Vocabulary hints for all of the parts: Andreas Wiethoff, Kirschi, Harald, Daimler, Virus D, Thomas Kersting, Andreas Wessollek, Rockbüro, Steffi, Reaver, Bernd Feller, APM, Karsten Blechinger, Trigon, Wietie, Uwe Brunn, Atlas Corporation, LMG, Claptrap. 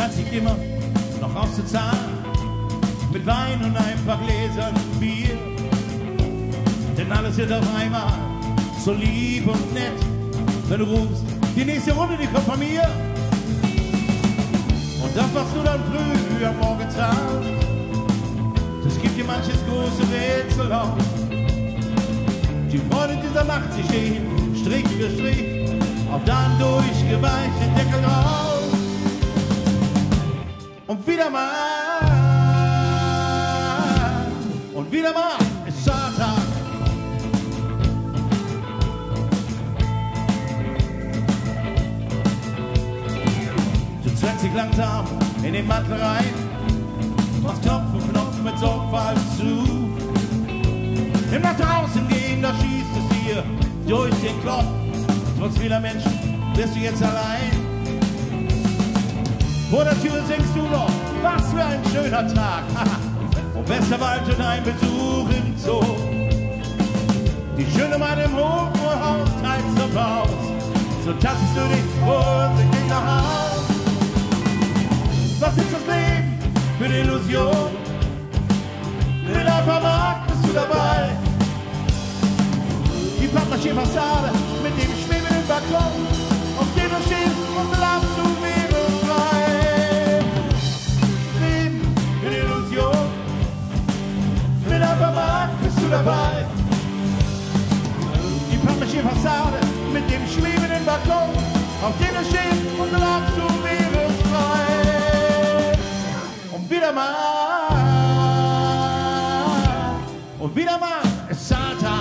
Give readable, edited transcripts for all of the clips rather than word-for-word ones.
hat sich immer noch auszuzahlen, mit Wein und ein paar Gläsern Bier. Denn alles wird auf einmal so lieb und nett, wenn du rufst, die nächste Runde, die kommt von mir. Und das, was du dann früh am Morgen zahlst, das gibt dir manches große Rätsel auf. Die Freude dieser Nacht, sie stehen Strich für Strich auf dann durchgeweichte Deckel drauf. Und wieder mal, und wieder mal ist Sonntag. Du zwängst dich langsam in den Mantel rein, machst Knopf und Knopf mit Sorgfalt zu. Im nach draußen gehen, da schießt es dir durch den Kopf. Trotz vieler Menschen bist du jetzt allein. Vor der Tür singst du noch, was für ein schöner Tag. Vom Westerwald und ein Besuch im Zoo. Die schöne Mann im Hochhaus teilst du raus. So tastest du dich vorsichtig nach Haus. Was ist das Leben für die Illusion? Mit ein paar Mark bist du dabei. Die Pappmaché-Fassade mit dem schwebenden Balkon, auf dem du stehst und bleibst du nebelfrei. Leben in Illusion, mit ein paar Mark bist du dabei. Die Pappmaché-Fassade mit dem schwebenden Balkon, auf dem du stehst und bleibst du nebelfrei. Und wieder mal. Und wieder mal ist Sonntag.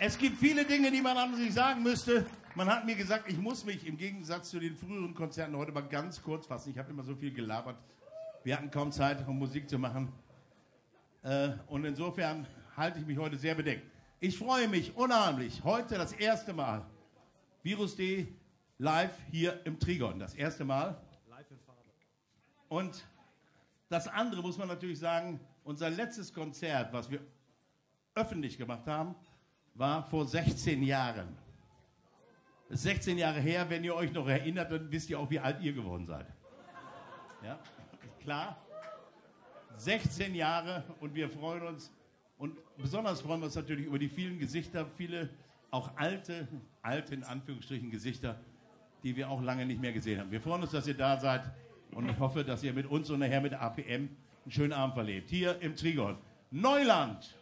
Es gibt viele Dinge, die man an sich sagen müsste. Man hat mir gesagt, ich muss mich im Gegensatz zu den früheren Konzerten heute mal ganz kurz fassen. Ich habe immer so viel gelabert. Wir hatten kaum Zeit, um Musik zu machen. Und insofern halte ich mich heute sehr bedeckt. Ich freue mich unheimlich. Heute das erste Mal. Virus D live hier im Trigon. Das erste Mal. Live in Farbe. Und das andere muss man natürlich sagen, unser letztes Konzert, was wir öffentlich gemacht haben, war vor 16 Jahren. Das ist 16 Jahre her, wenn ihr euch noch erinnert, dann wisst ihr auch, wie alt ihr geworden seid. Ja, klar. 16 Jahre und wir freuen uns. Und besonders freuen wir uns natürlich über die vielen Gesichter, viele auch alte in Anführungsstrichen Gesichter, die wir auch lange nicht mehr gesehen haben. Wir freuen uns, dass ihr da seid und ich hoffe, dass ihr mit uns und nachher mit APM einen schönen Abend verlebt. Hier im Trigon. Neuland!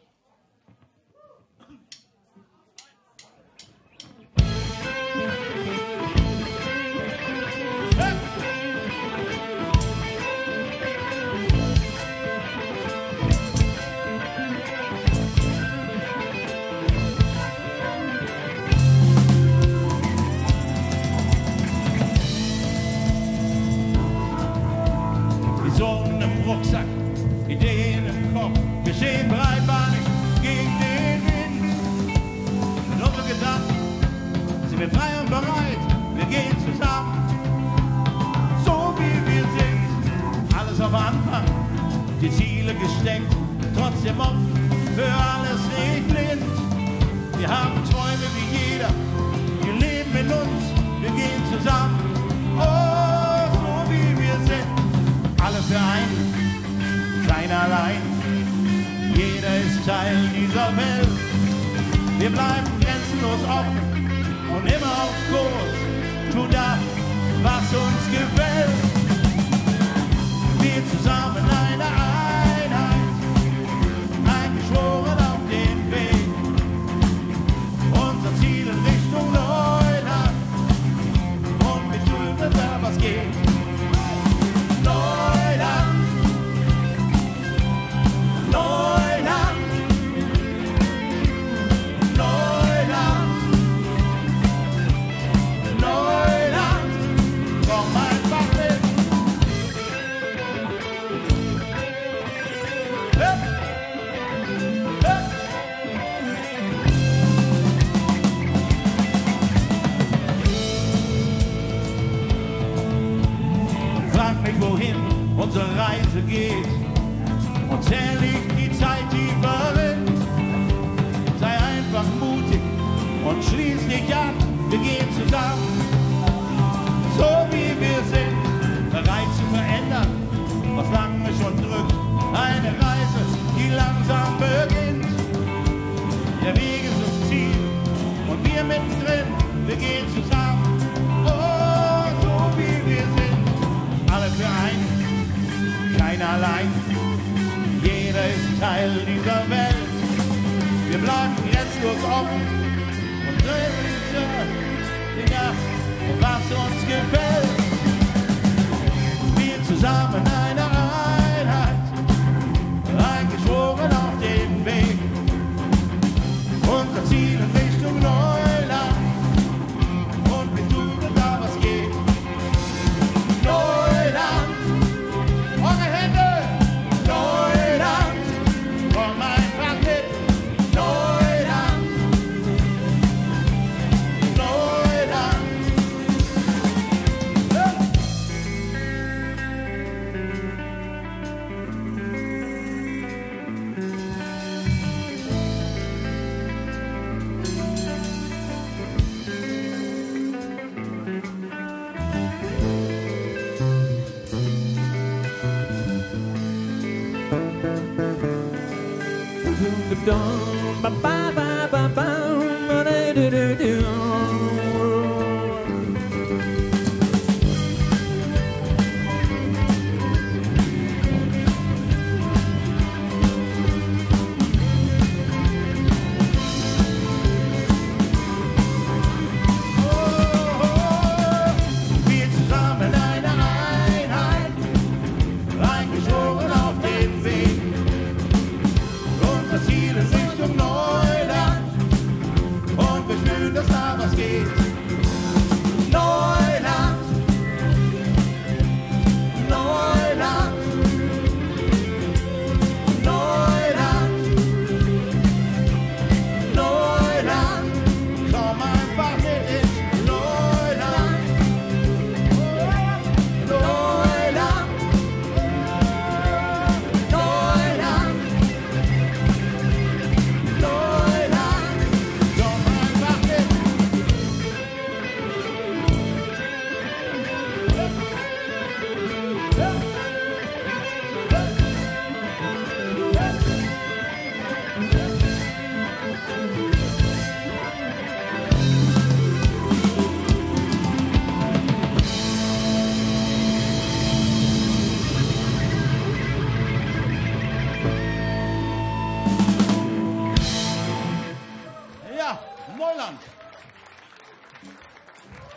Rucksack, Ideen im Kopf, wir stehen breitbeinig gegen den Wind. Mit unserem Gedanken sind wir frei und bereit, wir gehen zusammen, so wie wir sind. Alles am Anfang, die Ziele gesteckt, trotzdem offen, für alles nicht blind. Wir haben Träume wie jeder, wir leben mit uns, wir gehen zusammen, oh, so wie wir sind. Alle für einen, keiner allein, jeder ist Teil dieser Welt. Wir bleiben grenzenlos offen und immer auf Kurs, tu das, was uns gefällt. Wir zusammen eine Einheit, eingeschworen auf dem Weg. Unser Ziel in Richtung Neuland und wir tun, dass da was geht. Unsere Reise geht und zähl ich die Zeit, die verrinnt. Sei einfach mutig und schließ dich an, wir gehen zusammen, so wie wir sind, bereit zu verändern, was lange schon drückt. Eine Reise, die langsam beginnt. Der Weg ist das Ziel und wir mittendrin, wir gehen zusammen, oh, so wie wir sind, alle für einen. Keiner allein, jeder ist Teil dieser Welt. Wir bleiben grenzenlos offen und drehen das, was uns gefällt. Wir zusammen eine Einheit, eingeschworen auf dem Weg. Unser Ziel in Richtung Neuland und wir tun da, was geht. Neuland. Neuland,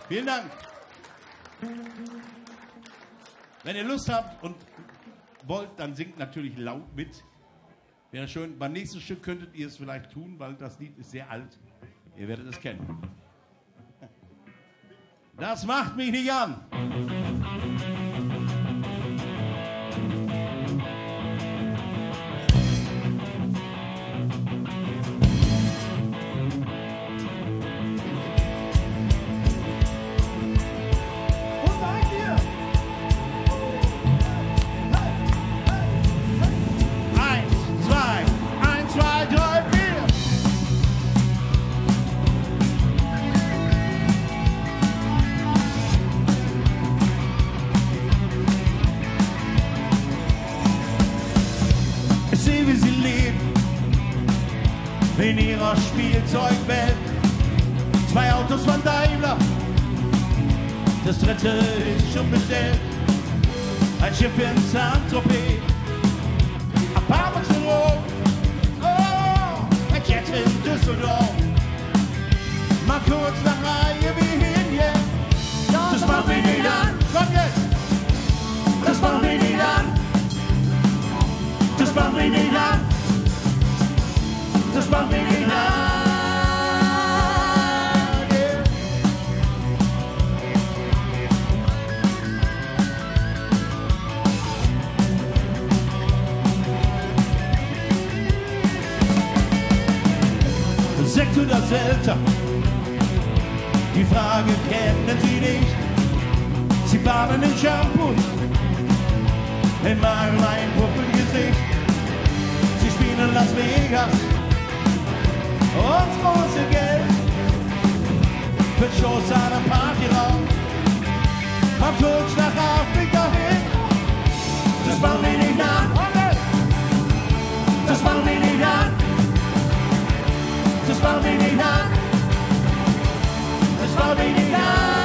Vielen Dank. Wenn ihr Lust habt und wollt, dann singt natürlich laut mit. Wäre schön. Beim nächsten Stück könntet ihr es vielleicht tun, weil das Lied ist sehr alt. Ihr werdet es kennen. Das macht mich nicht an. Spielzeugwelt. Zwei Autos von Daimler, das dritte ist schon bestellt. Ein Schiff in Saint-Tropez, Apartments in Rom, oh, ein Jet in Düsseldorf. Mal kurz nach Reihe, wie hin jetzt. Das macht mich nicht an, komm jetzt. Das macht mich nicht an. Das macht mich nicht an. Das macht mich nicht an. Yeah. 600 Selter, die Frage kennen Sie nicht. Sie baden in Shampoo, in meinem ein Puppengesicht. Sie spielen in Las Vegas. Uns große Geld für Shows an einem Partyraum. Kommt kurz nach Afrika hin. Das macht mich nicht an. Das macht mich nicht an. Das macht mich nicht an. Das macht mich nicht an.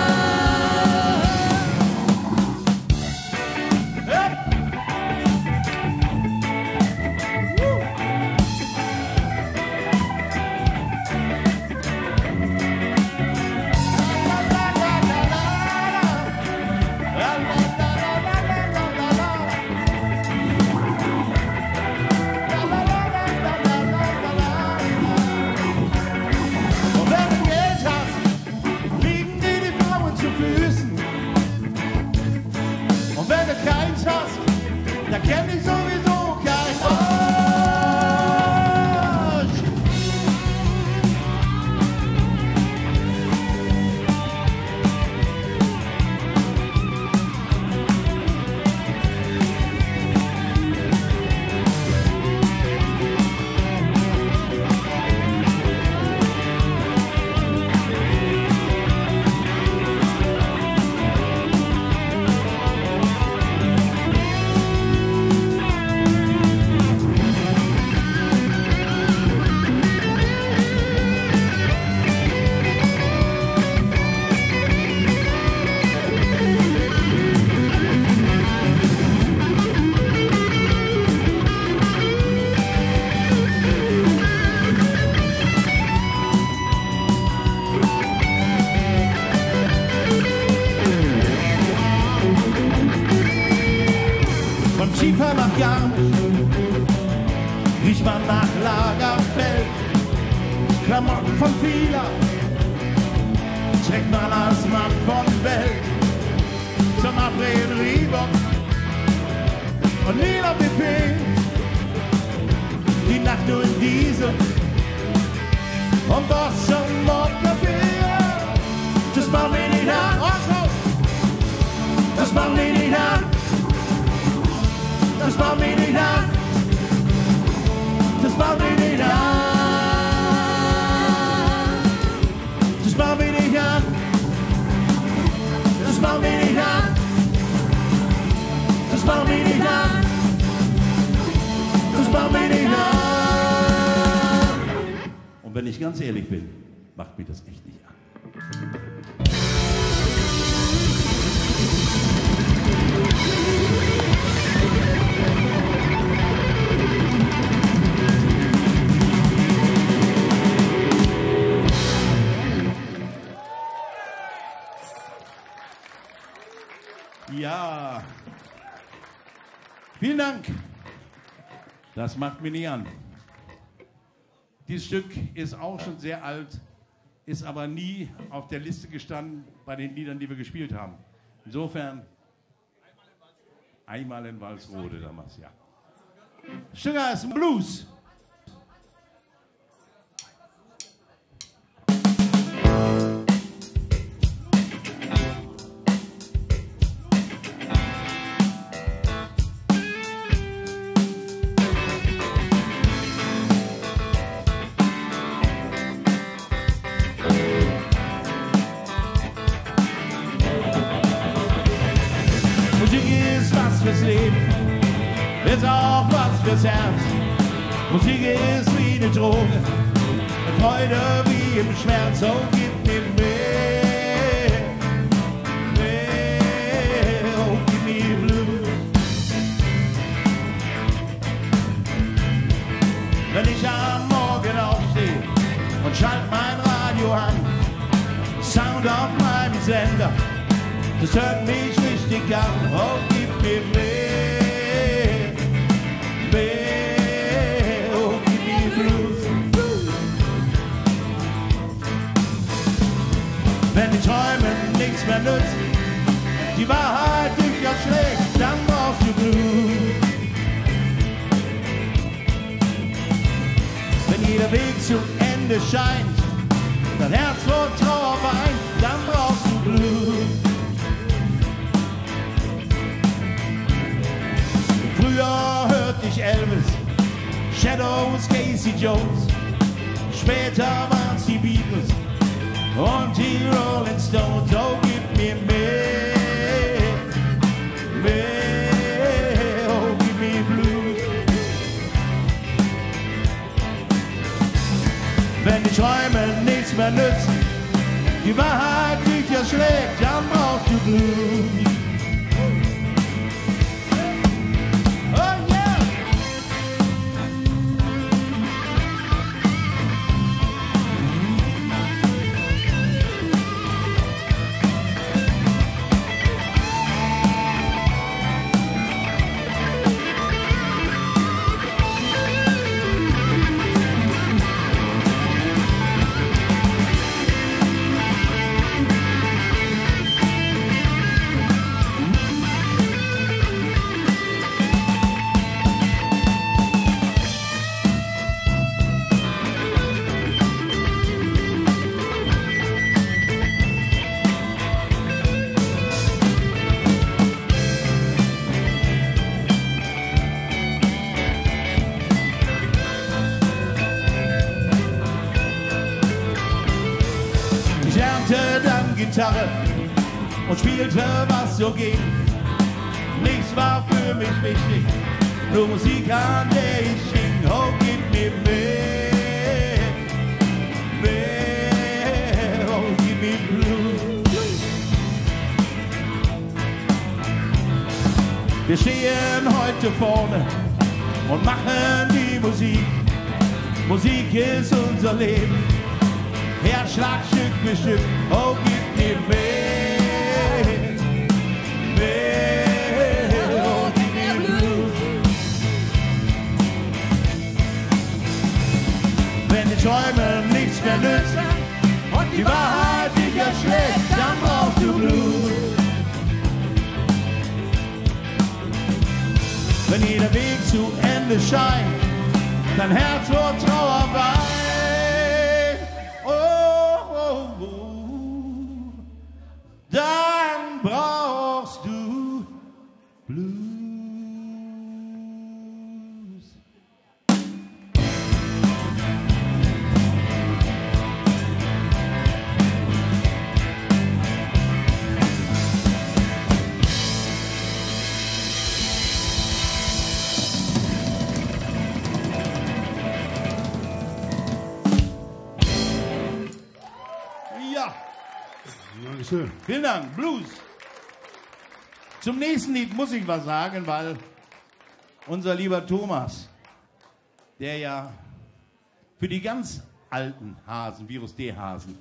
Wenn ich ganz ehrlich bin, macht mir das echt nicht an. Ja. Vielen Dank. Das macht mir nie an. Dieses Stück ist auch schon sehr alt, ist aber nie auf der Liste gestanden bei den Liedern, die wir gespielt haben. Insofern einmal in Walsrode damals, ja. Sugar is Blues. Musik ist wie eine Droge, Freude wie im Schmerz, oh gib mir mehr, mehr, oh gib mir Blues. Wenn ich am Morgen aufstehe und schalte mein Radio an, Sound auf meinem Sender, das hört mich richtig an, oh gib mir mehr. Wenn die Träume nichts mehr nützt, die Wahrheit dich erschlägt, dann brauchst du Blues. Wenn jeder Weg zu Ende scheint, dein Herz vor Trauer weint, dann brauchst du Blues. Früher hörte ich Elvis, Shadows, Casey Jones, später waren's die Beatles und die Rolling Stones, oh gib mir mehr, mehr, oh gib mir Blues. Wenn die Träume nichts mehr nützen, die Wahrheit dich erschlägt, dann brauchst du Blues. Und spielte, was so ging. Nichts war für mich wichtig, nur Musik, an der ich hing. Oh, gib mir mehr, mehr, oh, gib mir Blues. Wir stehen heute vorne und machen die Musik. Musik ist unser Leben, Herzschlag Stück für Stück, oh, gib mehr, mehr, oh, gib mir Blues. Wenn die Träume nichts mehr nützen und die Wahrheit dich erschlägt, dann brauchst du Blues. Wenn jeder Weg zu Ende scheint, dein Herz vor Trauer weint. Dann brauchst du Blues. Ja. Dankeschön. Vielen Dank, Blues. Zum nächsten Lied muss ich was sagen, weil unser lieber Thomas, der ja für die ganz alten Hasen, Virus D-Hasen,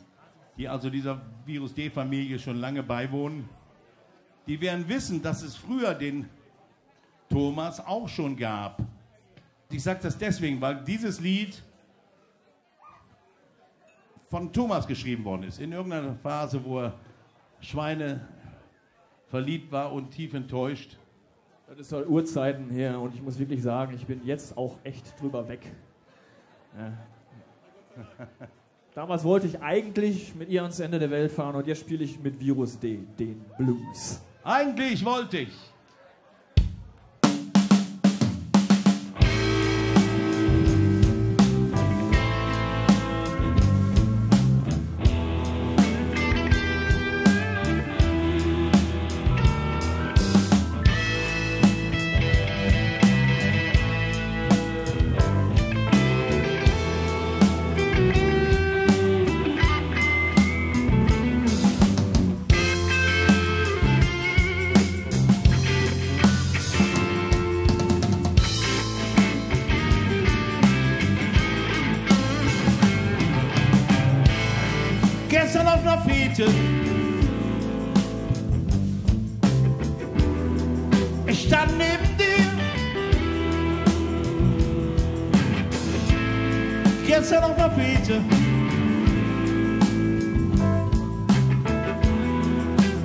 die also dieser Virus D-Familie schon lange beiwohnen, die werden wissen, dass es früher den Thomas auch schon gab. Ich sage das deswegen, weil dieses Lied von Thomas geschrieben worden ist. In irgendeiner Phase, wo er Schweine verliebt war und tief enttäuscht. Das ist halt Urzeiten her und ich muss wirklich sagen, ich bin jetzt auch echt drüber weg. Ja. Damals wollte ich eigentlich mit ihr ans Ende der Welt fahren und jetzt spiele ich mit Virus D, den Blues. Eigentlich wollte ich. Ich stand neben dir, gestern auf der Fete.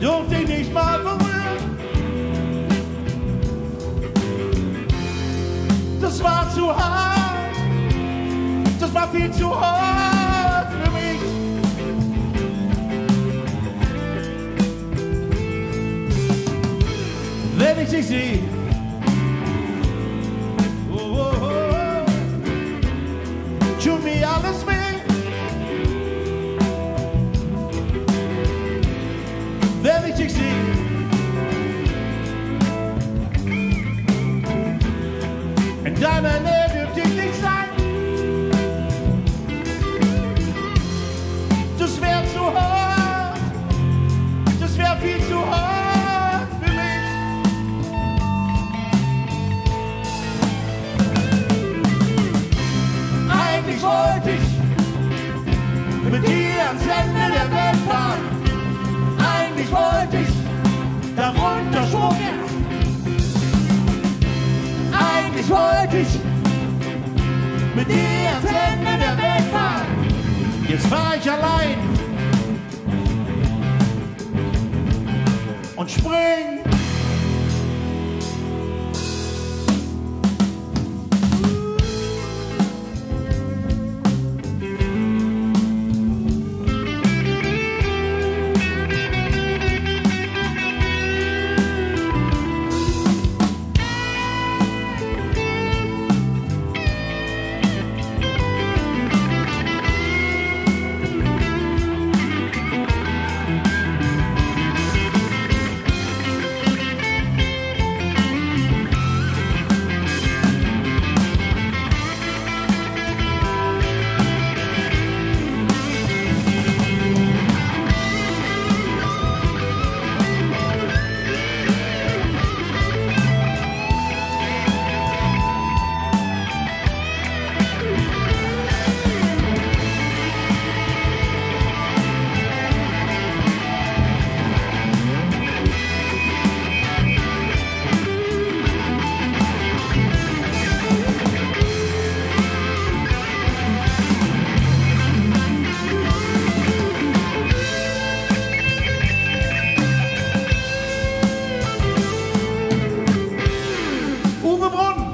Durfte ich nicht mal berühren. Das war zu hart, das war viel zu hart. Wenn ich dich sehe, oh, oh, oh, tut mir alles weh. Wenn ich dich sehe, in deiner Nähe dürfte ich nicht sein. Das wäre zu hart, das wäre viel zu hart. Eigentlich wollte ich mit dir ans Ende der Welt fahren. Eigentlich wollte ich da runterschwungen. Eigentlich wollte ich mit dir ans Ende der Welt fahren. Jetzt war ich allein und spring. Uwe Brunn!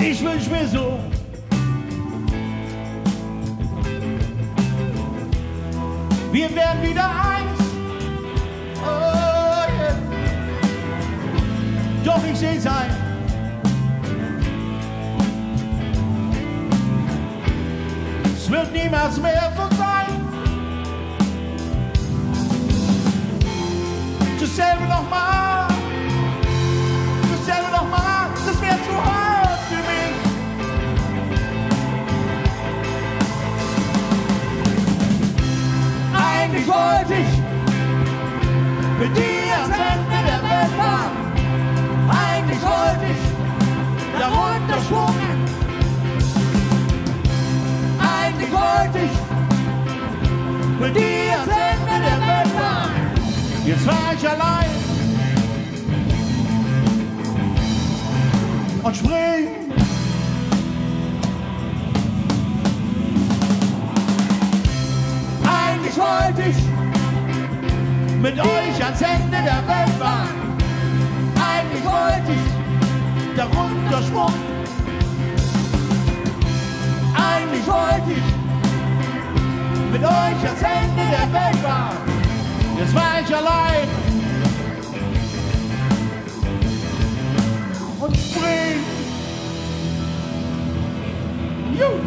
Ich wünsch mir so, wir werden wieder eins. Oh, yeah. Doch ich seh's ein. Es wird niemals mehr so sein. Dasselbe nochmal, dasselbe nochmal, das wäre zu hart für mich. Eigentlich wollte ich mit dir ans Ende der Welt fahren. Eigentlich wollte ich darunter schwimmen. für die ans Ende der Welt war. Jetzt war ich allein und spring. Eigentlich wollte ich mit euch ans Ende der Welt fahren. Eigentlich wollte ich da runterschwimmen. Eigentlich wollte ich mit euch ans Ende der Welt fahren. Jetzt war ich allein und spring. Juhu.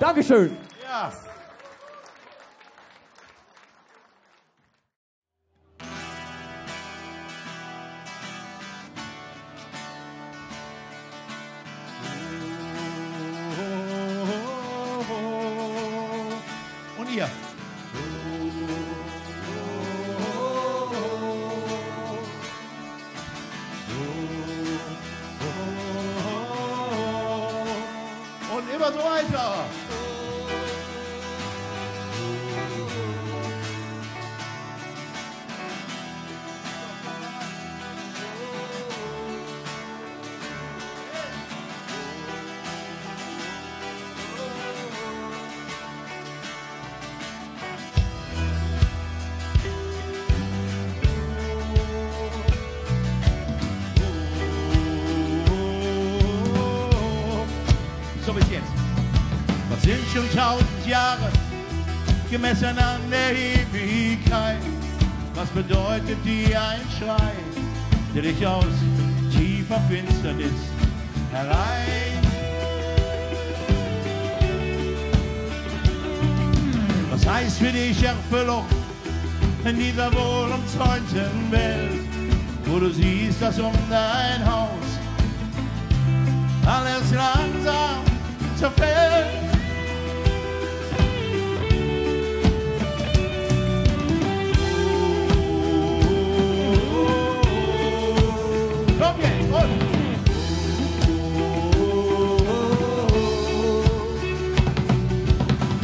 Dankeschön. Ja. Schon 1000 Jahre gemessen an der Ewigkeit. Was bedeutet dir ein Schrei, der dich aus tiefer Finsternis herein? Was heißt für dich Erfüllung in dieser wohlumzäunten Welt, wo du siehst, dass um dein Haus alles langsam zerfällt?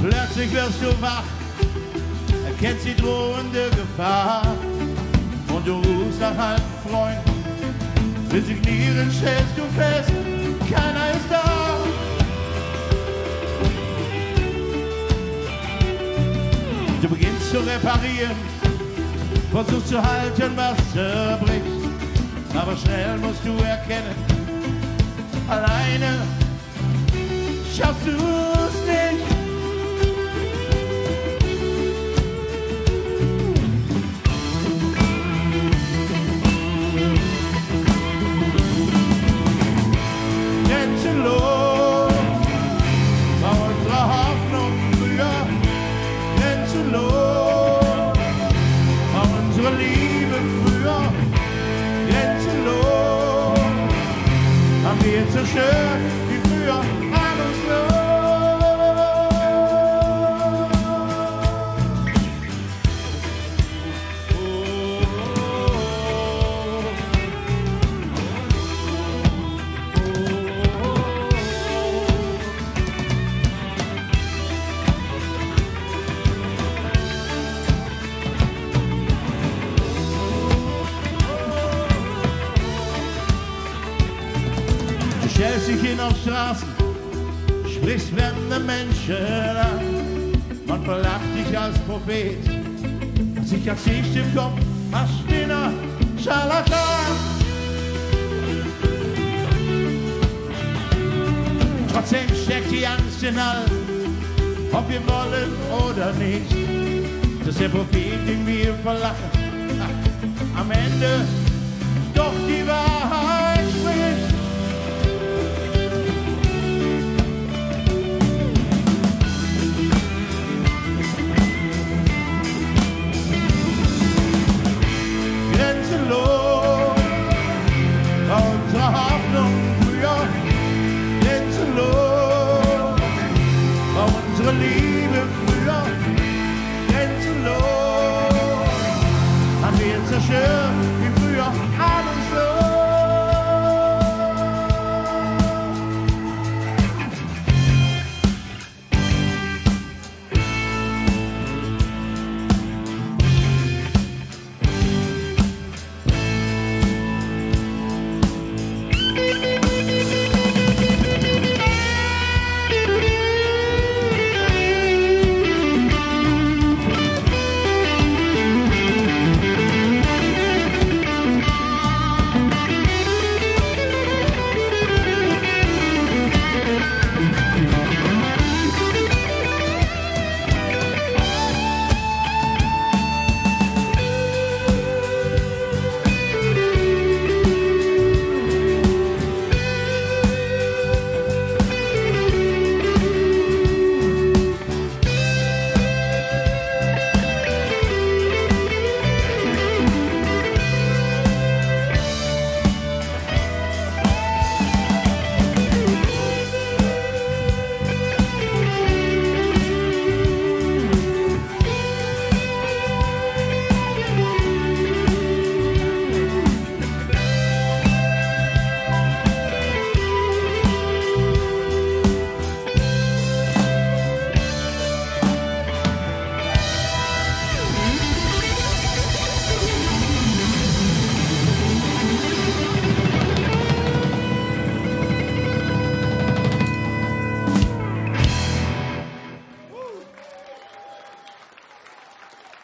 Plötzlich wirst du wach, erkennst die drohende Gefahr und du rufst nach alten Freunden. Resignierend stellst du fest, keiner ist da. Du beginnst zu reparieren, versuchst zu halten, was zerbricht. Aber schnell musst du erkennen, alleine schaffst du es nicht. Grenzenlos war unsere Hoffnung früher, grenzenlos war unsere Liebe früher. Haben wir jetzt so schön wie früher alles auf Straßen, sprichst fremde Menschen an. Man verlacht dich als Prophet, was ich als Licht im Kopf, als Spinner, Scharlatan. Trotzdem steckt die Angst in allen, ob wir wollen oder nicht, dass der Prophet, den wir verlachen, am Ende doch die Wahrheit spricht. Grenzenlos war unsere Hoffnung früher, grenzenlos war unsere Liebe früher, grenzenlos haben wir jetzt so schön wie früher, ahnungslos.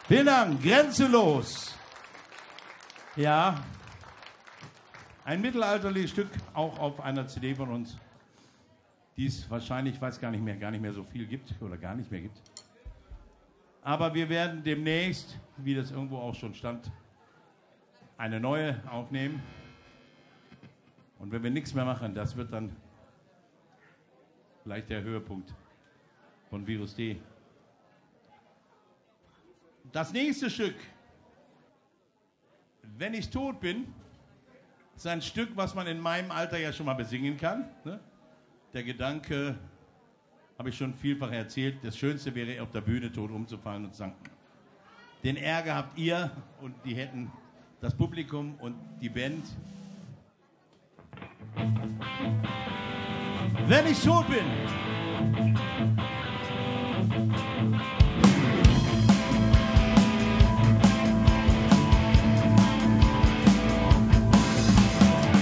Vielen Dank, grenzenlos. Ja, ein mittelalterliches Stück, auch auf einer CD von uns, die es wahrscheinlich, ich weiß gar nicht mehr so viel gibt oder gar nicht mehr gibt. Aber wir werden demnächst, wie das irgendwo auch schon stand, eine neue aufnehmen. Und wenn wir nichts mehr machen, das wird dann vielleicht der Höhepunkt von Virus D. Das nächste Stück, Wenn ich tot bin, ist ein Stück, was man in meinem Alter ja schon mal besingen kann. Ne? Der Gedanke, habe ich schon vielfach erzählt, das Schönste wäre, auf der Bühne tot umzufallen und zu sagen, den Ärger habt ihr und die hätten das Publikum und die Band. Wenn ich tot bin.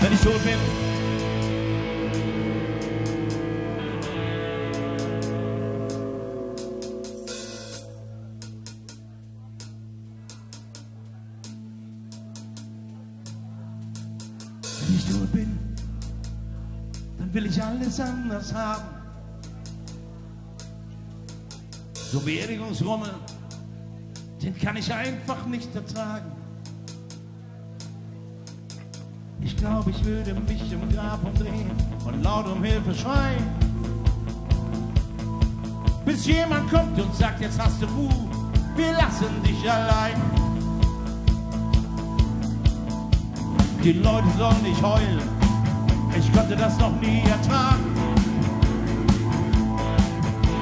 Wenn ich tot bin, wenn ich tot bin, dann will ich alles anders haben. So Beerdigungsrummel, den kann ich einfach nicht ertragen. Ich glaube, ich würde mich im Grab umdrehen und laut um Hilfe schreien, bis jemand kommt und sagt, jetzt hast du Ruhe, wir lassen dich allein. Die Leute sollen nicht heulen, ich konnte das noch nie ertragen.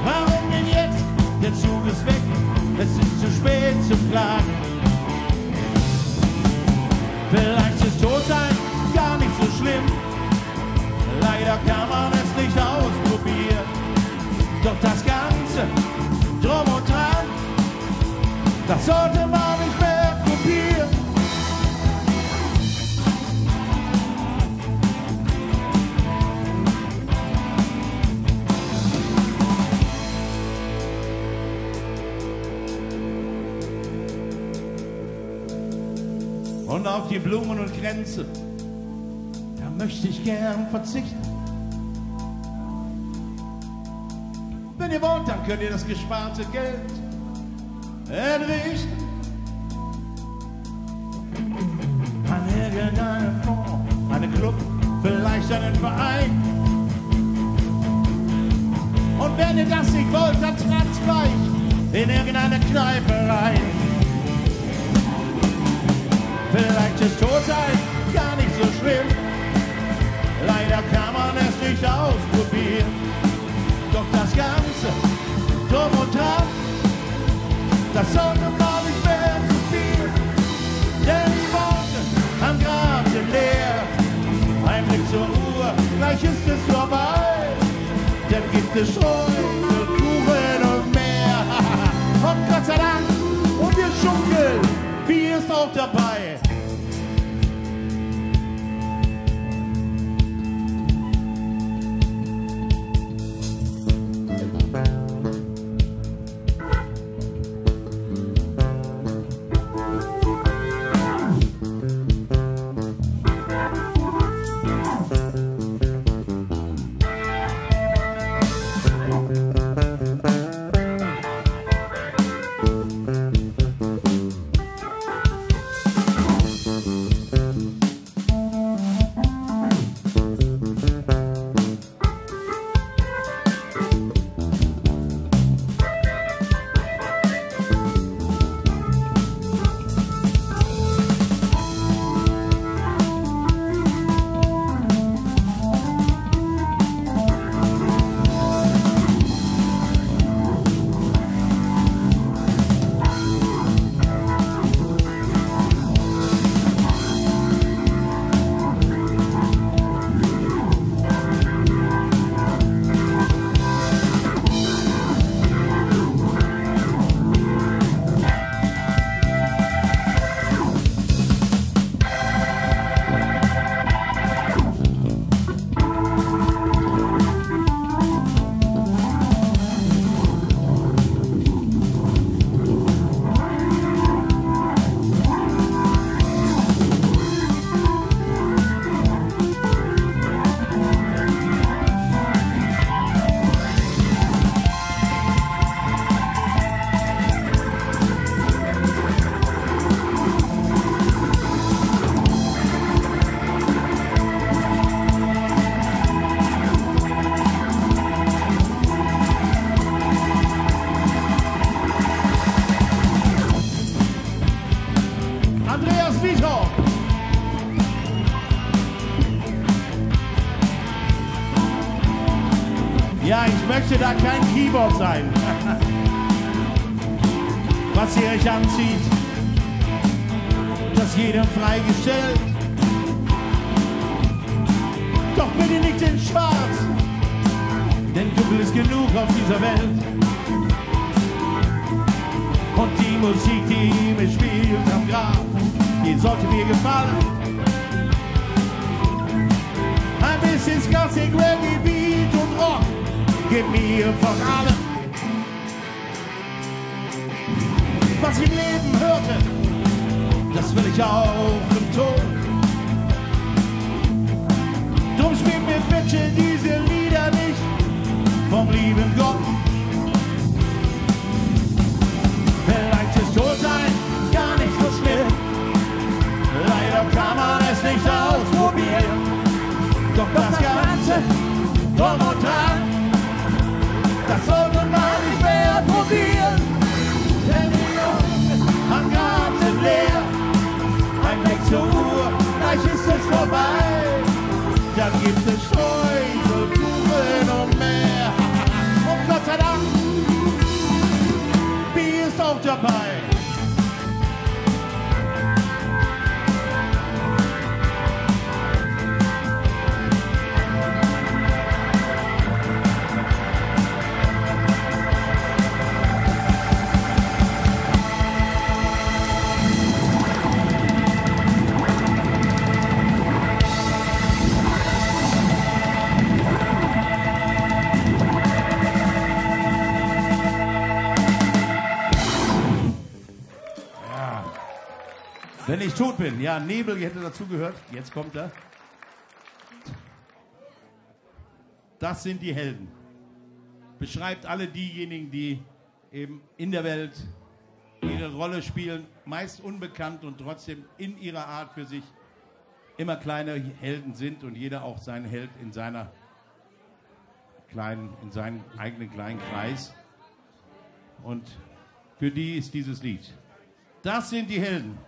Warum denn jetzt? Der Zug ist weg, es ist zu spät zu klagen. Vielleicht ist Todsein gar nicht so schlimm, leider kann man es nicht ausprobieren. Doch das Ganze drum und dran, das sollte man nicht mehr probieren. Und auf die Blumen und Kränze, da möchte ich gern verzichten. Wenn ihr wollt, dann könnt ihr das gesparte Geld entrichten an irgendeinen Fonds, einen Club, vielleicht einen Verein. Und wenn ihr das nicht wollt, dann tragt's gleich in irgendeine Kneipe rein. Vielleicht ist Todsein gar nicht so schlimm, leider kann man es nicht ausprobieren. Doch das Ganze drum und dran, das sollte man nicht mehr zu viel. Denn die Worte am Grab sind leer, ein Blick zur Uhr, gleich ist es vorbei. Denn gibt es Schulden, Kuchen und mehr. Und Gott sei Dank, und ihr Schunkel, wie ist auch dabei. möchte da kein Keyboard sein, was ihr euch anzieht, das jedem freigestellt. Doch bitte nicht in Schwarz, denn dunkel ist genug auf dieser Welt. Und die Musik, die mir spielt am Grab, die sollte mir gefallen. Ein bisschen Klassik, Reggae, Beat und Rock, gib mir von allem, was ich im Leben hörte, das will ich auch im Tod. Drum spielt mir bitte diese Lieder nicht vom lieben Gott. Vielleicht ist Todsein gar nicht so schlimm, leider kann man es nicht ausprobieren. Doch das Ganze, drum und dran, das sollte man nicht mehr probieren. Denn die Jungs am Grab sind leer, ein Blick zur Uhr, gleich ist es vorbei. Dann gibt es Streusel, Kugeln und mehr. Und Gott sei Dank, Bier ist auch dabei. Wenn ich tot bin. Ja, Nebel hätte dazugehört. Jetzt kommt er. Das sind die Helden. Beschreibt alle diejenigen, die eben in der Welt ihre Rolle spielen, meist unbekannt und trotzdem in ihrer Art für sich immer kleine Helden sind und jeder auch sein Held in seiner kleinen, in seinem eigenen kleinen Kreis. Und für die ist dieses Lied. Das sind die Helden.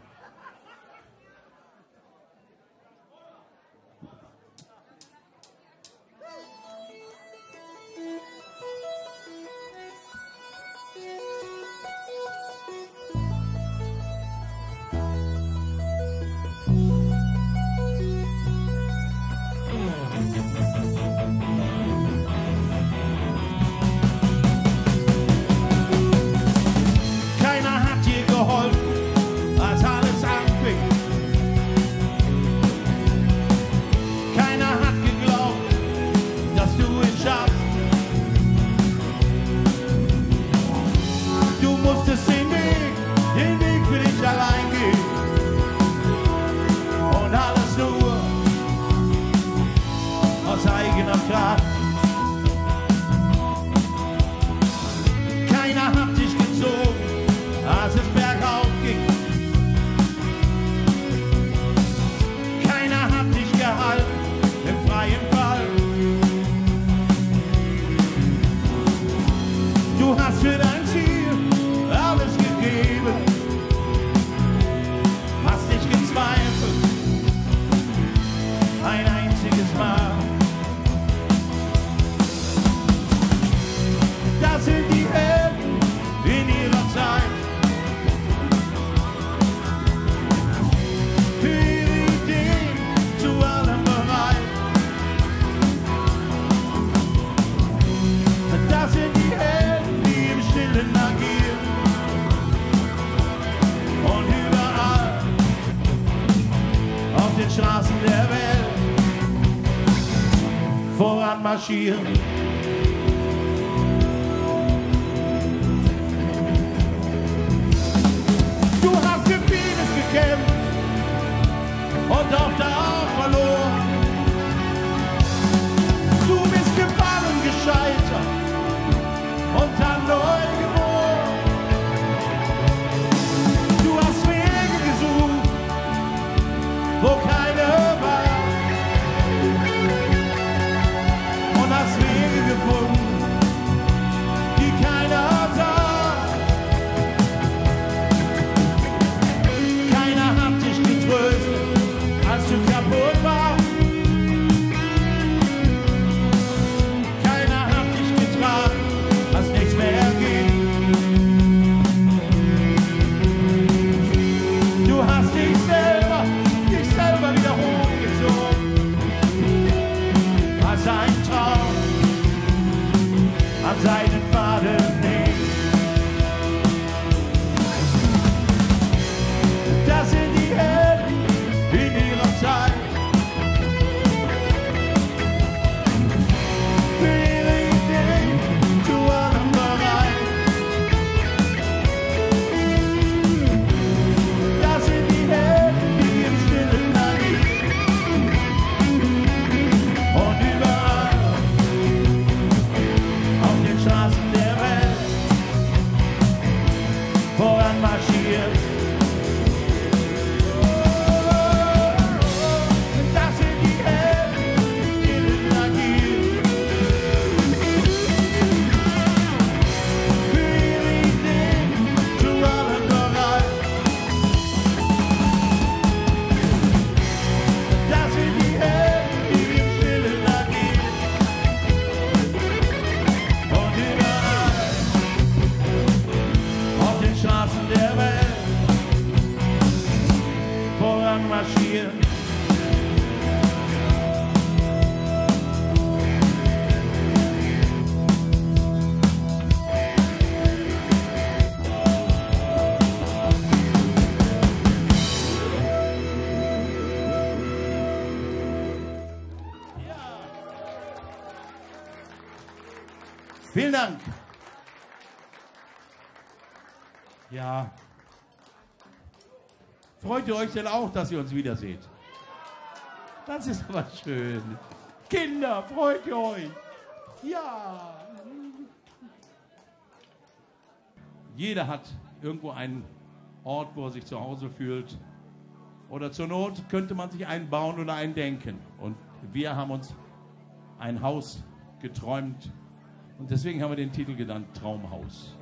Marschieren. Du hast für vieles gekämpft und auch da verloren. Du bist gefallen, gescheitert und dann neu geboren. Du hast Wege gesucht, wo keine war. Keiner hat dich getröstet, als du einmarschiert. Vielen Dank. Ja. Freut ihr euch denn auch, dass ihr uns wiederseht? Das ist aber schön. Kinder, freut ihr euch? Ja. Jeder hat irgendwo einen Ort, wo er sich zu Hause fühlt. Oder zur Not könnte man sich einen bauen oder einen denken. Und wir haben uns ein Haus geträumt. Und deswegen haben wir den Titel genannt, Traumhaus.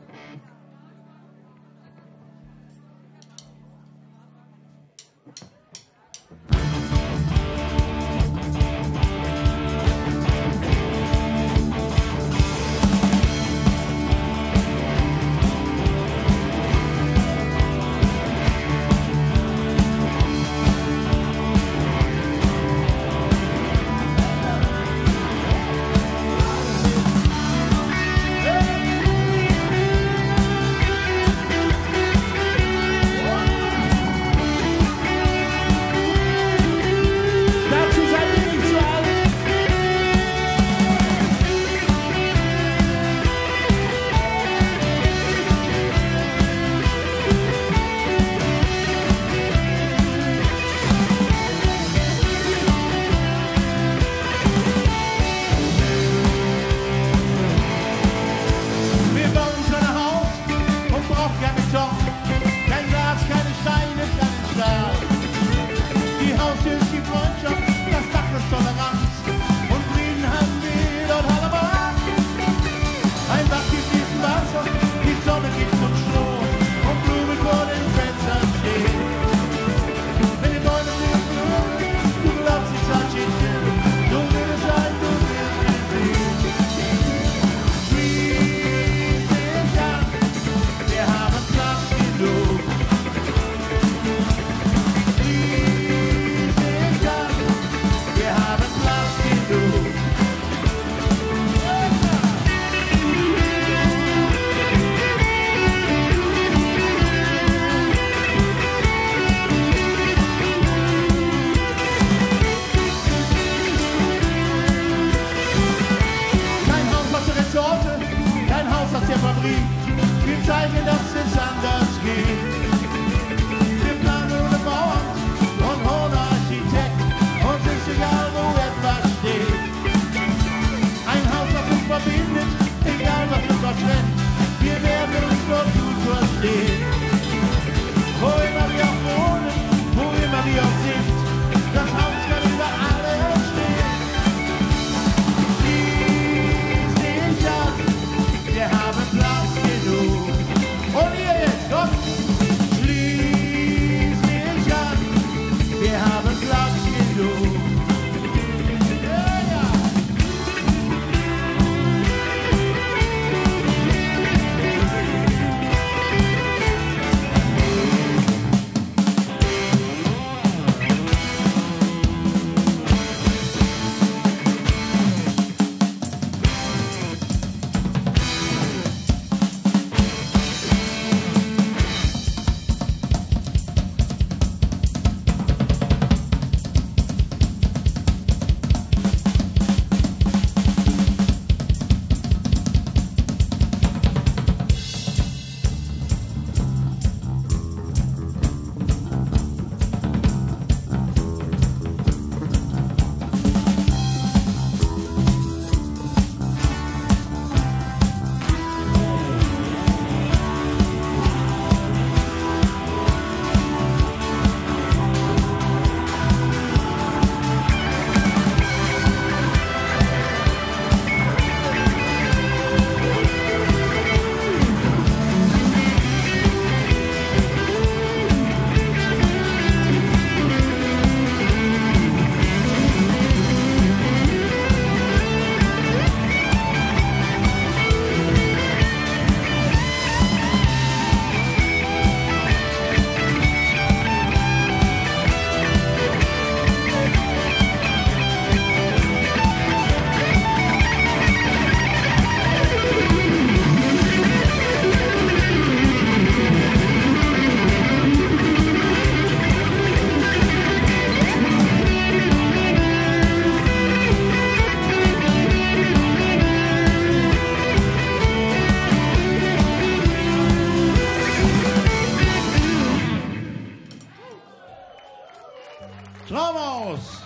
Traumhaus.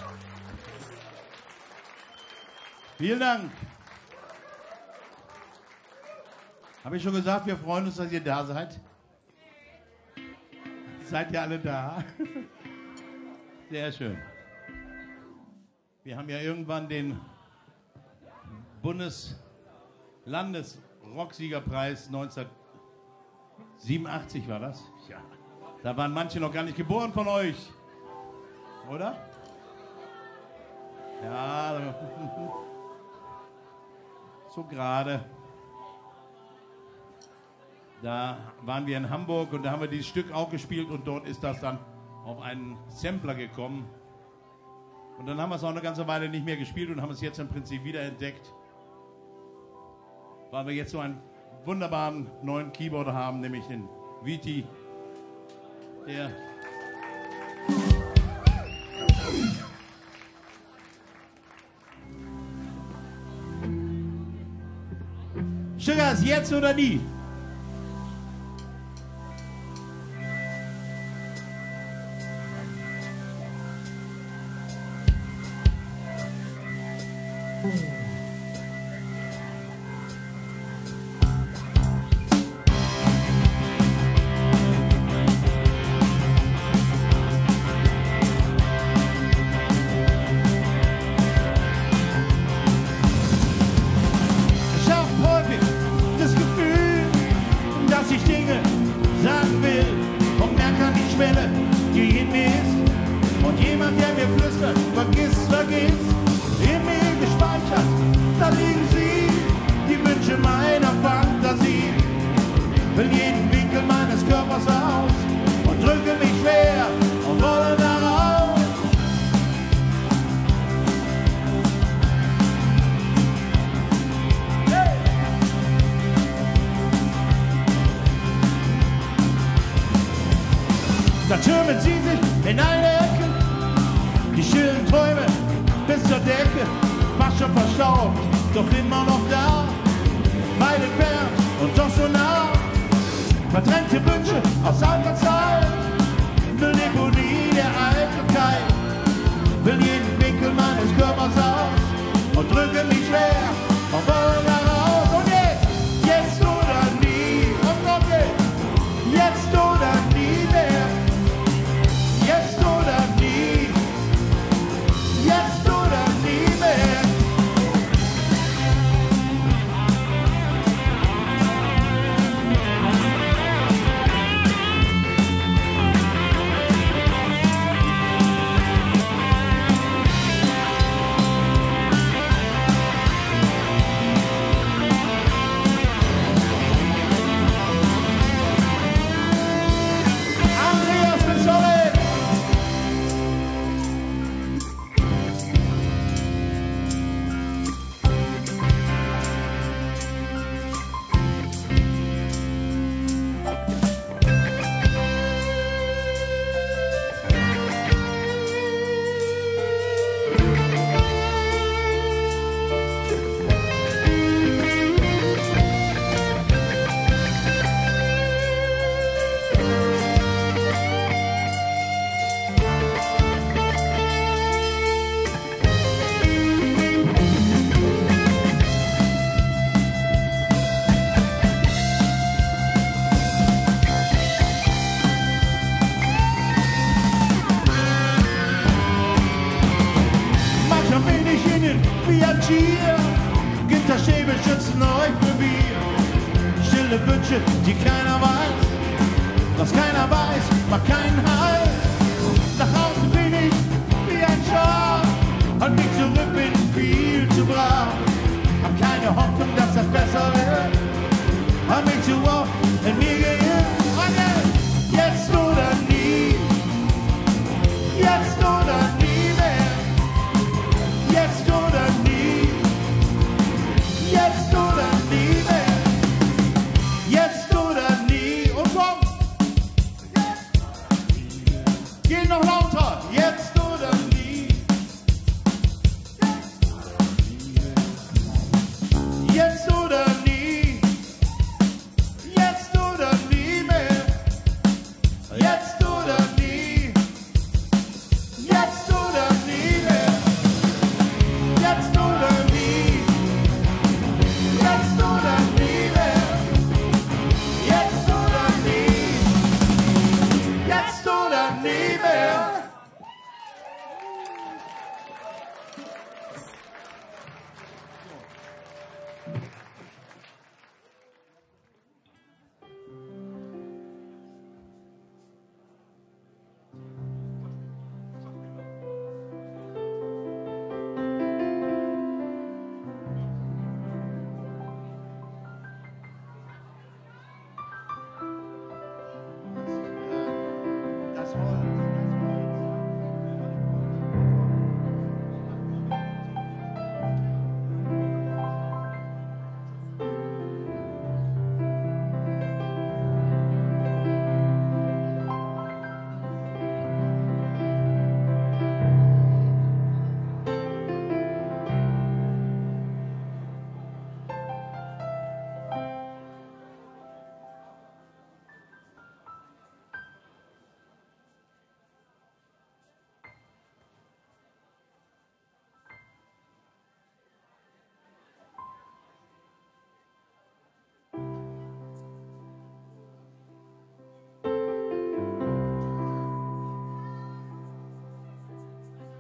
Vielen Dank. Habe ich schon gesagt, wir freuen uns, dass ihr da seid? Seid ihr alle da? Sehr schön. Wir haben ja irgendwann den Bundeslandesrocksiegerpreis 1987 war das. Ja. Da waren manche noch gar nicht geboren von euch. Oder? Ja. So gerade. Da waren wir in Hamburg und da haben wir dieses Stück auch gespielt und dort ist das dann auf einen Sampler gekommen. Und dann haben wir es auch eine ganze Weile nicht mehr gespielt und haben es jetzt im Prinzip wiederentdeckt, weil wir jetzt so einen wunderbaren neuen Keyboarder haben, nämlich den Viti, der Sugars, jetzt oder nie?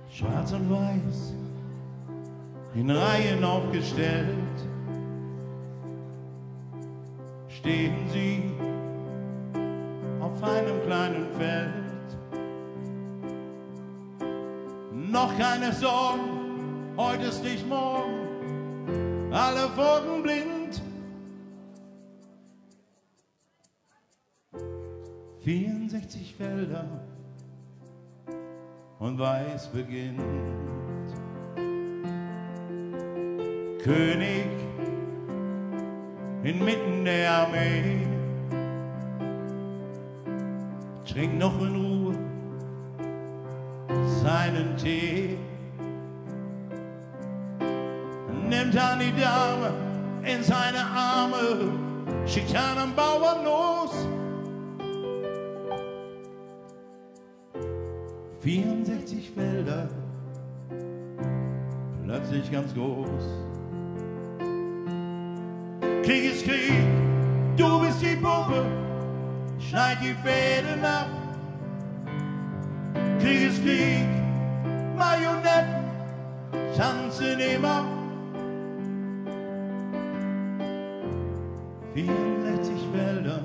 Schwarz und Weiß, in Reihen aufgestellt, stehen sie auf einem kleinen Feld. Noch keine Sorgen, heute ist nicht morgen, alle wurden blind. "64 Felder und Weiß beginnt. König inmitten der Armee trinkt noch in Ruhe seinen Tee, nimmt an die Dame in seine Arme, schickt einen Bauern los. 64 Felder, plötzlich ganz groß. Krieg ist Krieg, du bist die Puppe, schneid die Fäden ab. Krieg ist Krieg, Marionetten tanzen immer. 64 Felder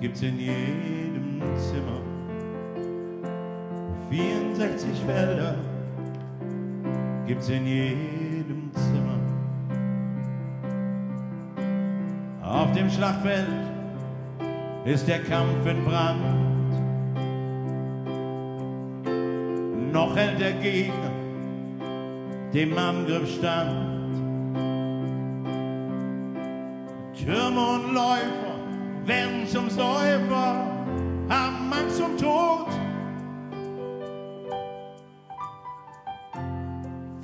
gibt's in jedem Zimmer. 64 Felder gibt's in jedem Zimmer. Auf dem Schlachtfeld ist der Kampf in Brand. Noch hält der Gegner dem Angriff stand. Türme und Läufer werden zum Säufer, haben Angst um Tod.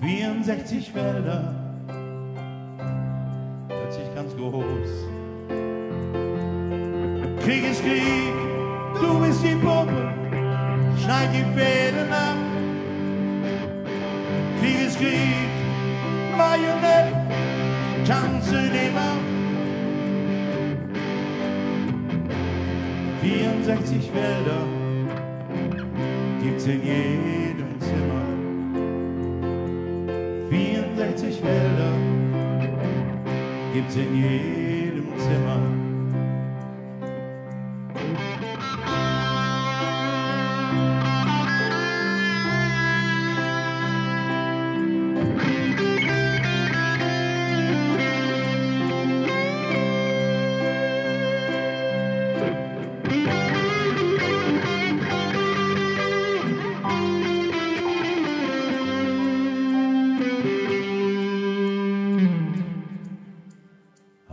64 Felder, plötzlich ganz groß. Krieg ist Krieg, du bist die Puppe, schneid die Fäden ab. Krieg ist Krieg, Marionetten tanzen immer. 64 Felder gibt's in jedem Zimmer. 64 Felder gibt's in jedem Zimmer.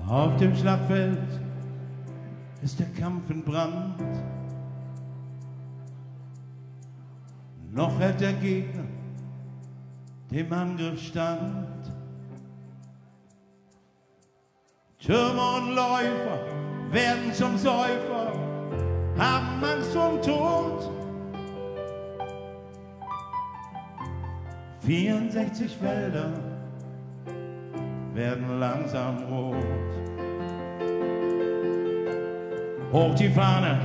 Auf dem Schlachtfeld ist der Kampf in Brand. Noch hält der Gegner dem Angriff stand. Türme und Läufer werden zum Säufer, haben Angst um Tod. 64 Felder werden langsam rot. Hoch die Fahne,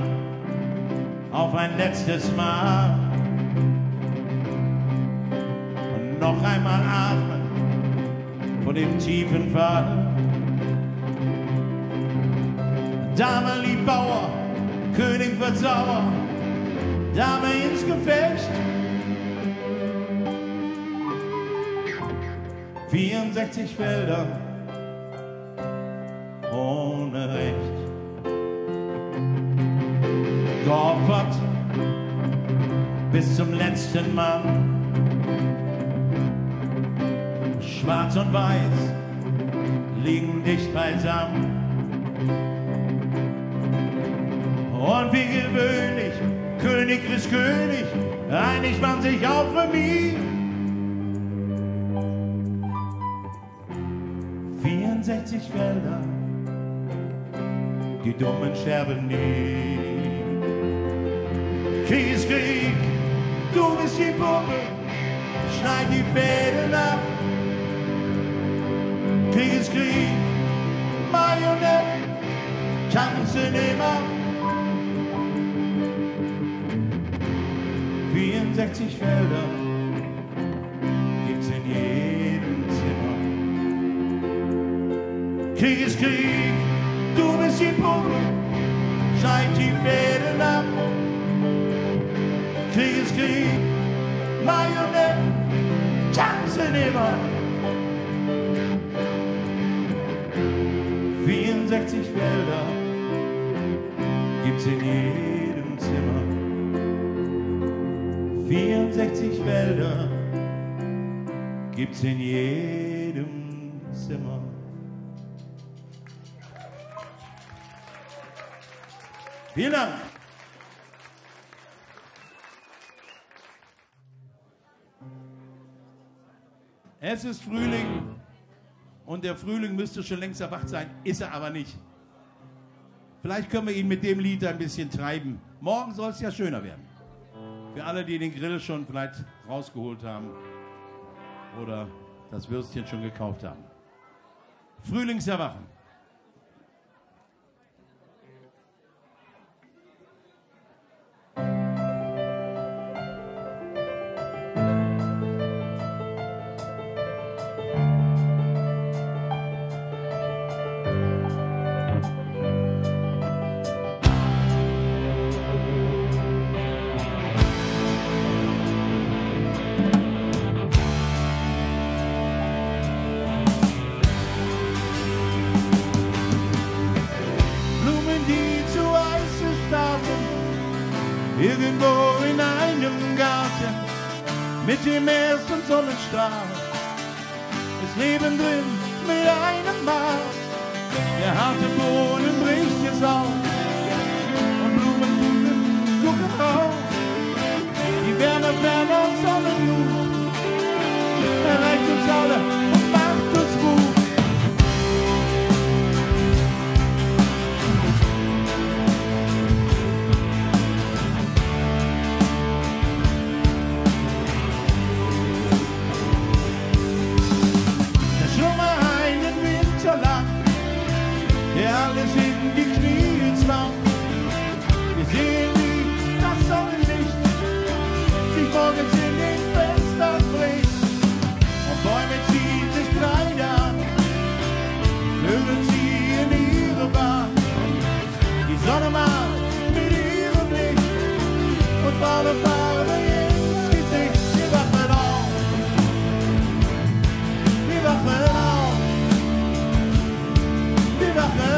auf ein letztes Mal. Und noch einmal atmen vor dem tiefen Fall. Dame liebt Bauer, König wird sauer, Dame ins Gefecht. 64 Felder ohne Recht. geopfert, bis zum letzten Mann. Schwarz und Weiß liegen dicht beisammen. Und wie gewöhnlich, König ist König, einigt man sich auf Remis. 64 Felder, die Dummen sterben nie. Krieg ist Krieg, du bist die Puppe, schneid die Fäden ab. Krieg ist Krieg, Marionetten tanzen immer. 64 Felder gibt's in jedem Zimmer. Krieg ist Krieg, du bist die Puppe, schneid die Fäden ab. Krieg ist Krieg, Marionetten tanzen immer. 64 Felder gibt's in jedem Zimmer. 64 Felder gibt's in jedem Zimmer. Vielen Dank. Es ist Frühling. Und der Frühling müsste schon längst erwacht sein, ist er aber nicht. Vielleicht können wir ihn mit dem Lied ein bisschen treiben. Morgen soll es ja schöner werden. Für alle, die den Grill schon vielleicht rausgeholt haben oder das Würstchen schon gekauft haben. Frühlingserwachen. Irgendwo in einem Garten mit dem ersten Sonnenstrahl ist Leben drin mit einem Mal. Der harte Boden bricht es auf und Blumen gucken auf. Die Werner Sonnenblut erreicht uns alle und macht uns Mut. Alles in die Knie ins Land. Wir sehen, wie das Sonnenlicht sich morgens in den Fenstern bricht. Und Bäume ziehen sich Kreide an, Vögel ziehen ihre Bahn. Die Sonne malt mit ihrem Licht und Farbe, Farbe ins Gesicht. Wir wachen auf, wir wachen auf, wir wachen auf.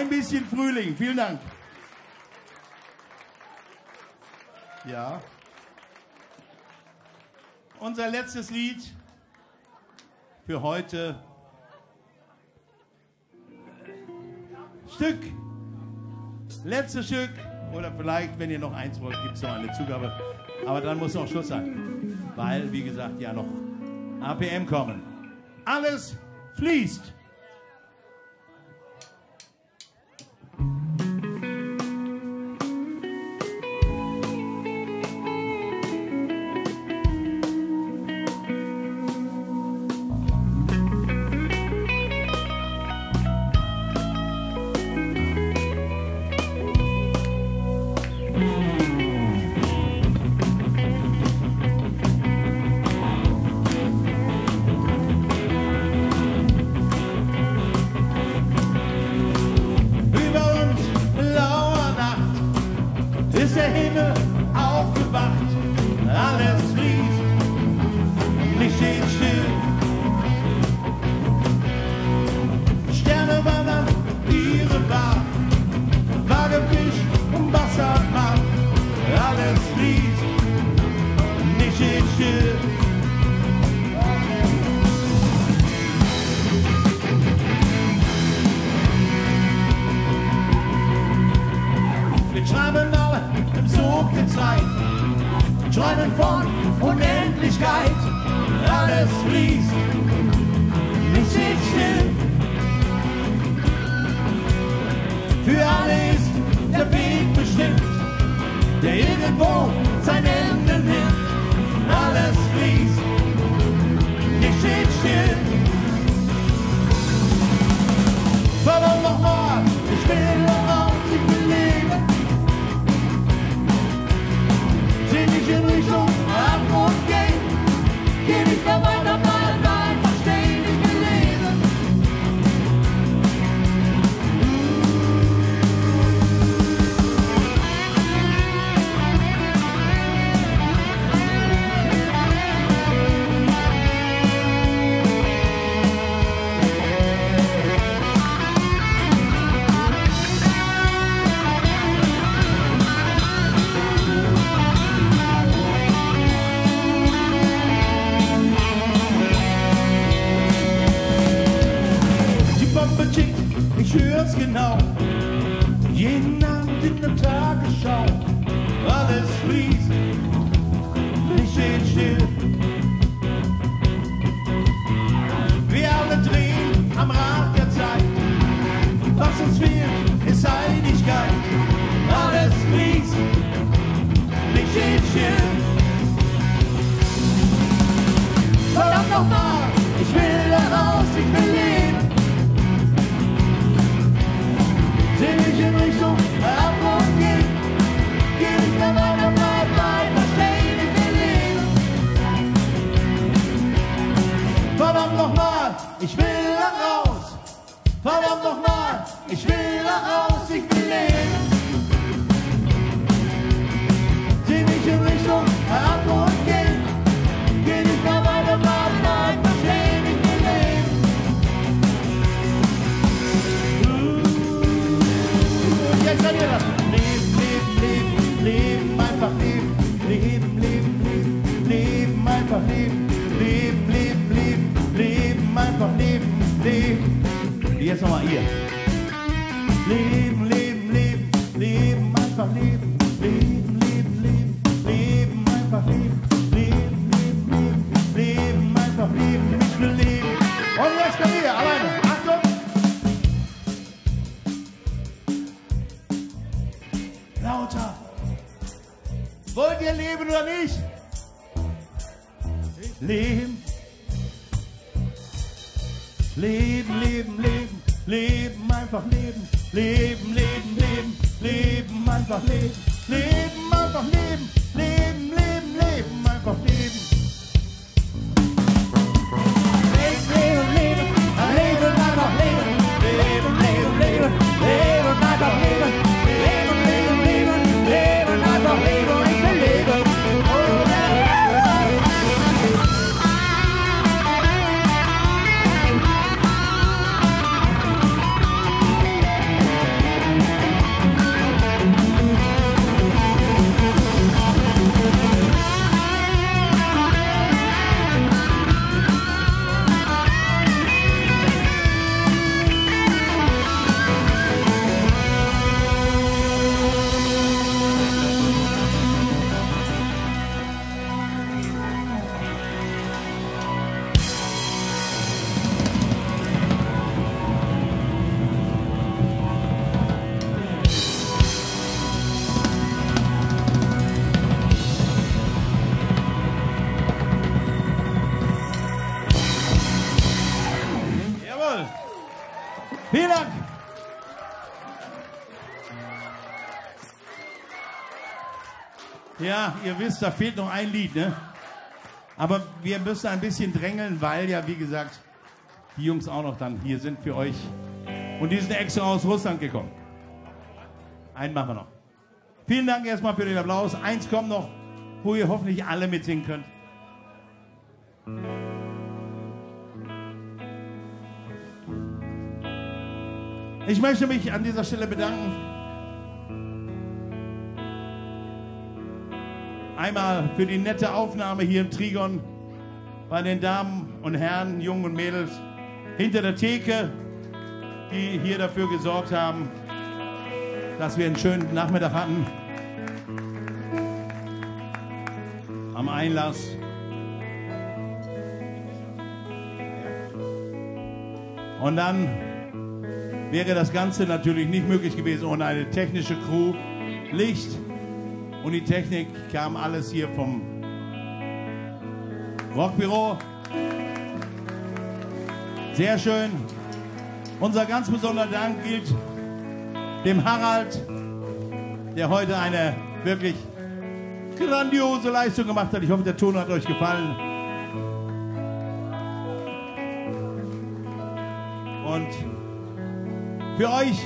Ein bisschen Frühling. Vielen Dank. Ja. Unser letztes Lied für heute. Stück. Letztes Stück. Oder vielleicht, wenn ihr noch eins wollt, gibt es noch eine Zugabe. Aber dann muss noch Schluss sein. Weil, wie gesagt, ja noch APM kommen. Alles fließt. Vielen Dank. Ja, ihr wisst, da fehlt noch ein Lied, ne? Aber wir müssen ein bisschen drängeln, weil ja, wie gesagt, die Jungs auch noch dann hier sind für euch. Und die sind extra aus Russland gekommen. Einen machen wir noch. Vielen Dank erstmal für den Applaus. Eins kommt noch, wo ihr hoffentlich alle mitsingen könnt. Ich möchte mich an dieser Stelle bedanken. Einmal für die nette Aufnahme hier im Trigon bei den Damen und Herren, Jungen und Mädels hinter der Theke, die hier dafür gesorgt haben, dass wir einen schönen Nachmittag hatten. Am Einlass. Und dann wäre das Ganze natürlich nicht möglich gewesen ohne eine technische Crew, Licht. Und die Technik kam alles hier vom Rockbüro. Sehr schön. Unser ganz besonderer Dank gilt dem Harald, der heute eine wirklich grandiose Leistung gemacht hat. Ich hoffe, der Ton hat euch gefallen. Und für euch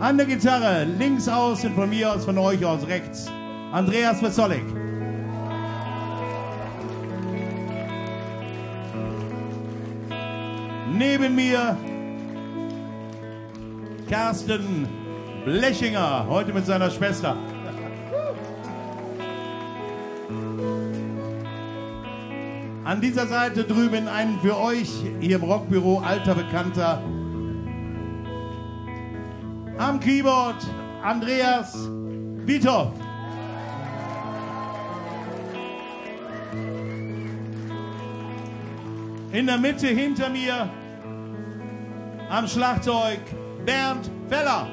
an der Gitarre, links außen, von mir aus, von euch aus, rechts, Andreas Wessollek. Neben mir Karsten Blechinger, heute mit seiner Schwester. An dieser Seite drüben einen für euch, hier im Rockbüro, alter Bekannter. Am Keyboard Andreas Wiethoff. In der Mitte hinter mir am Schlagzeug Bernd Feller.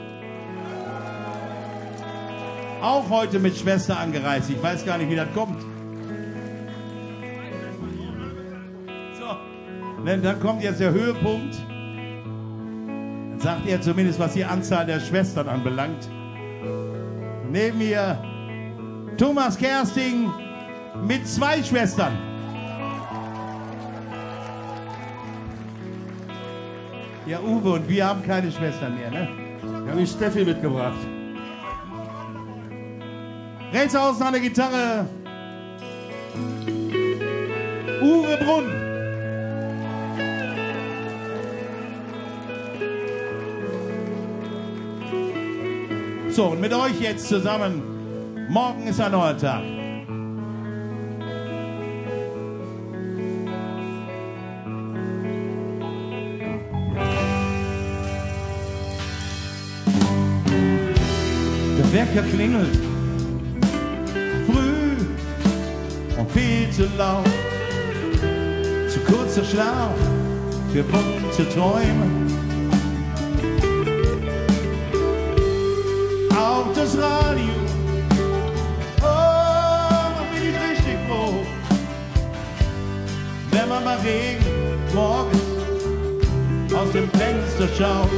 Auch heute mit Schwester angereist. Ich weiß gar nicht, wie das kommt. So, denn dann kommt jetzt der Höhepunkt. Dann sagt er zumindest, was die Anzahl der Schwestern anbelangt. Neben mir Thomas Kersting mit 2 Schwestern. Ja, Uwe, und wir haben keine Schwestern mehr, ne? Wir haben die Steffi mitgebracht. Rechts außen an der Gitarre. Uwe Brunn. So, und mit euch jetzt zusammen. Morgen ist ein neuer Tag. Wecker klingelt früh und viel zu laut, zu kurzer Schlaf für bunte Träume. Auf das Radio, oh, da bin ich richtig froh, wenn man bei Regen morgens aus dem Fenster schaut.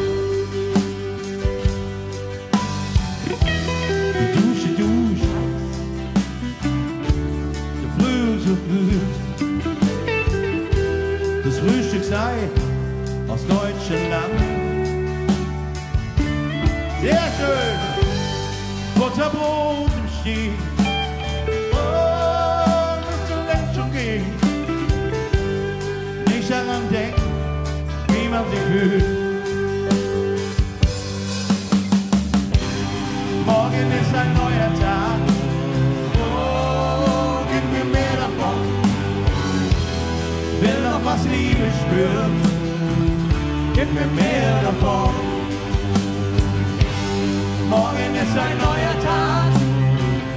Das Frühstücksei aus deutschem Land. Sehr schön, Butterbrot im Stiel. Oh, müsste längst schon gehen. Nicht daran denken, wie man sich fühlt. Morgen ist ein neuer Tag. Oh, gib mir mehr davon. Will noch was Liebe spüren, gib mir mehr davon. Morgen ist ein neuer Tag,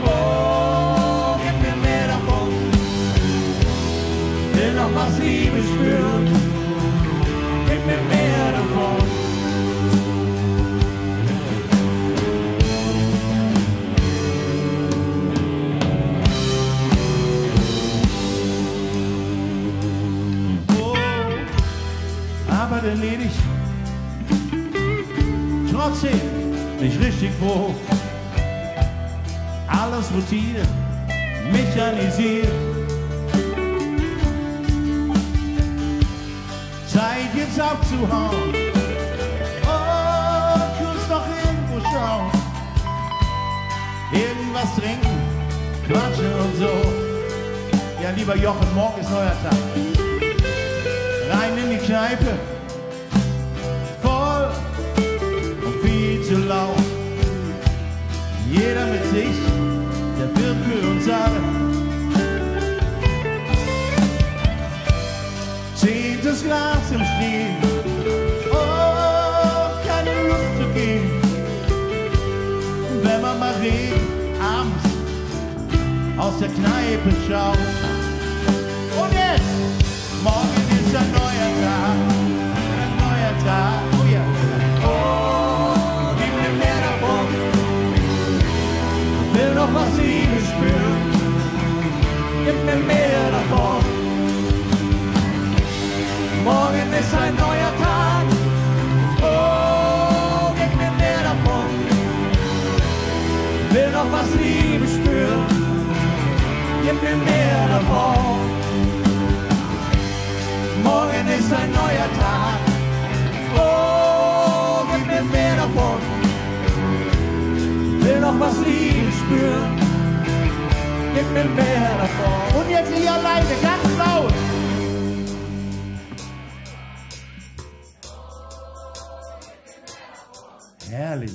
oh, gib mir mehr davon. Will noch was Liebe spüren, gib mir mehr davon. Arbeit erledigt, trotzdem nicht richtig froh. Alles routiniert, mechanisiert. Zeit jetzt abzuhauen. Oh, kurz noch irgendwo schauen. Irgendwas trinken, quatschen und so. Ja, lieber Jochen, morgen ist neuer Tag. Rein in die Kneipe. Voll und viel zu laut. Jeder mit sich, der wird für uns alle. 10. Glas im Stehen, oh, keine Luft zu gehen. Wenn man mal redet, abends aus der Kneipe schaut. Und jetzt, morgen ist ein neuer Tag, ein neuer Tag. Oh ja, oh, gib mir mehr davon. Will noch was Liebes spüren, gib mir mehr davon. Morgen ist ein neuer Tag, oh, gib mir mehr davon. Will noch was Liebe spüren, gib mir mehr davon. Morgen ist ein neuer Tag, oh, gib mir mehr davon. Will noch was Liebe spüren, gib mir mehr davon. Und jetzt hier alleine, ganz laut. Herrlich.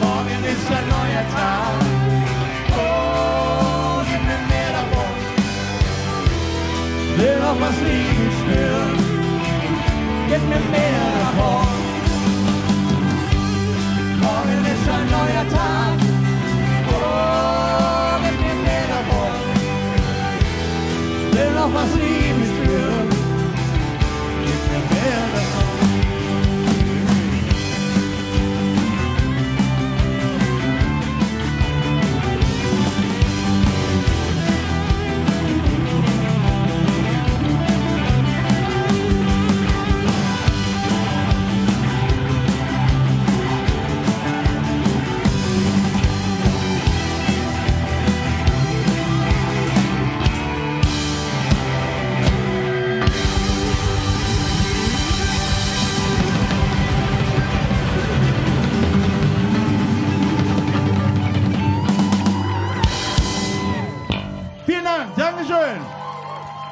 Morgen ist ein neuer Tag. Will noch was Liebe spüren, gib mir mehr davon. Morgen ist ein neuer Tag, oh, gib mir mehr davon. Will noch was Liebe spüren, gib mir mehr davon.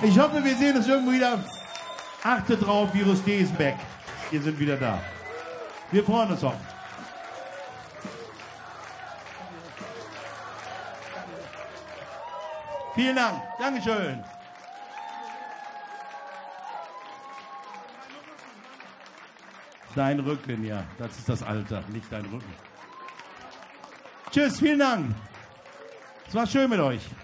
Ich hoffe, wir sehen uns irgendwo wieder. Achtet drauf, Virus D ist back. Wir sind wieder da. Wir freuen uns auch. Vielen Dank. Dankeschön. Dein Rücken, ja. Das ist das Alter, nicht dein Rücken. Tschüss, vielen Dank. Es war schön mit euch.